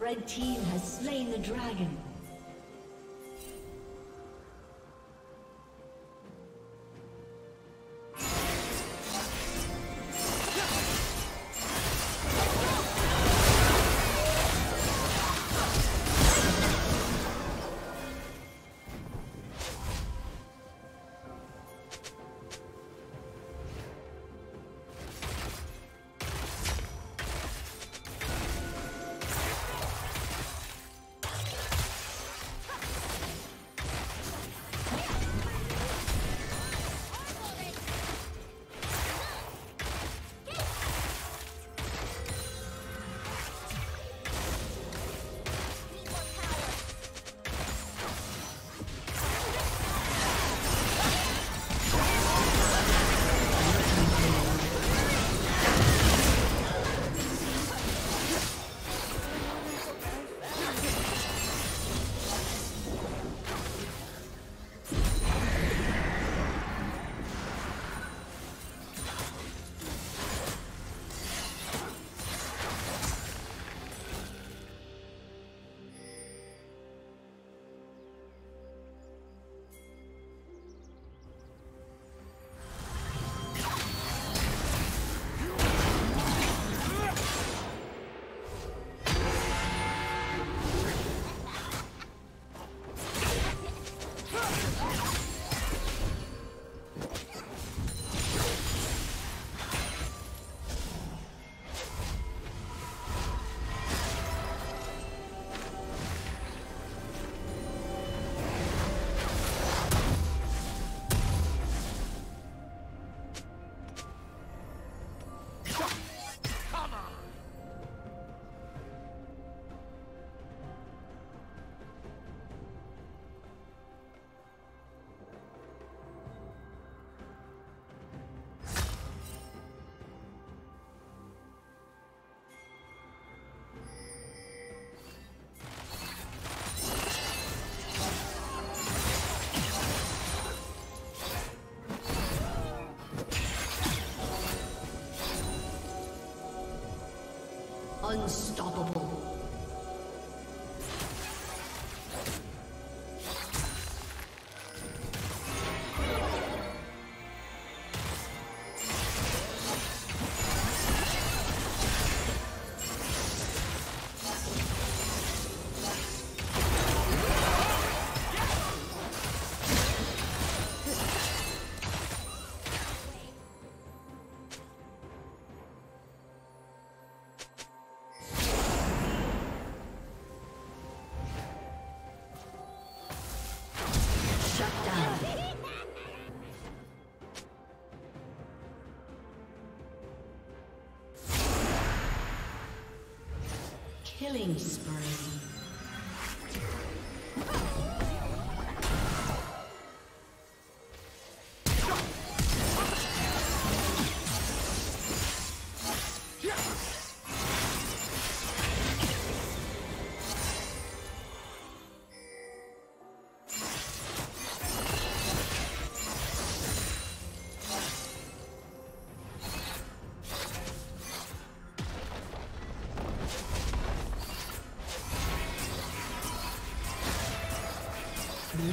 Red team has slain the dragon. Unstoppable. Killing spree. Blue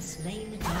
Slain the dragon.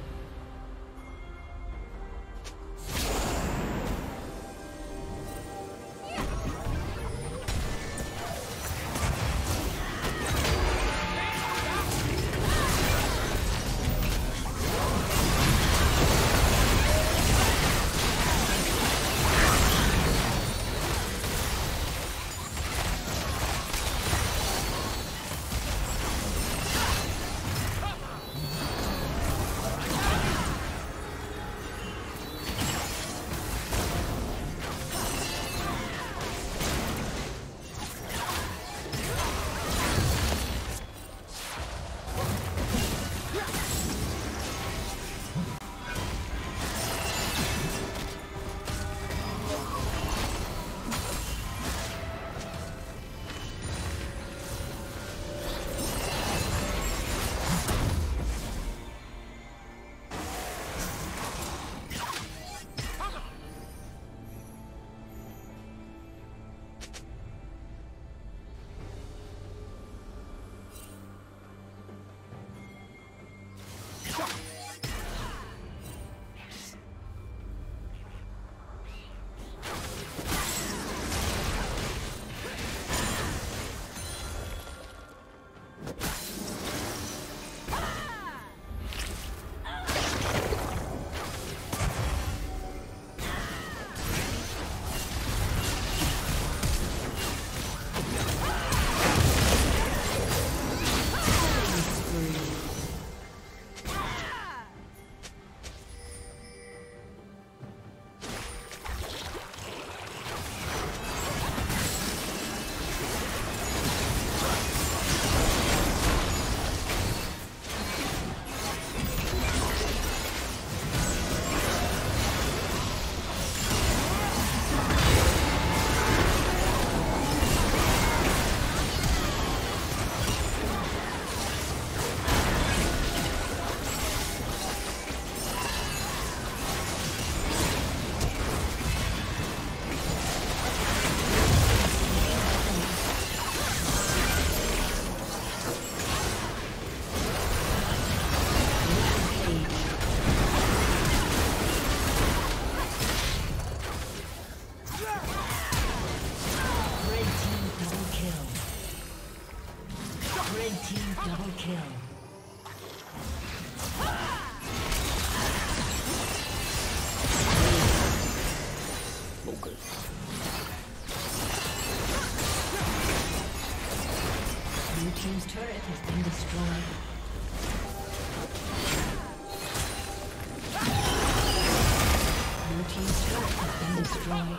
Has been destroyed.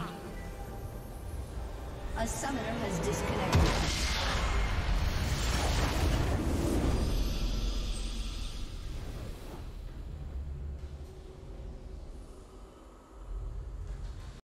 A summoner has disconnected.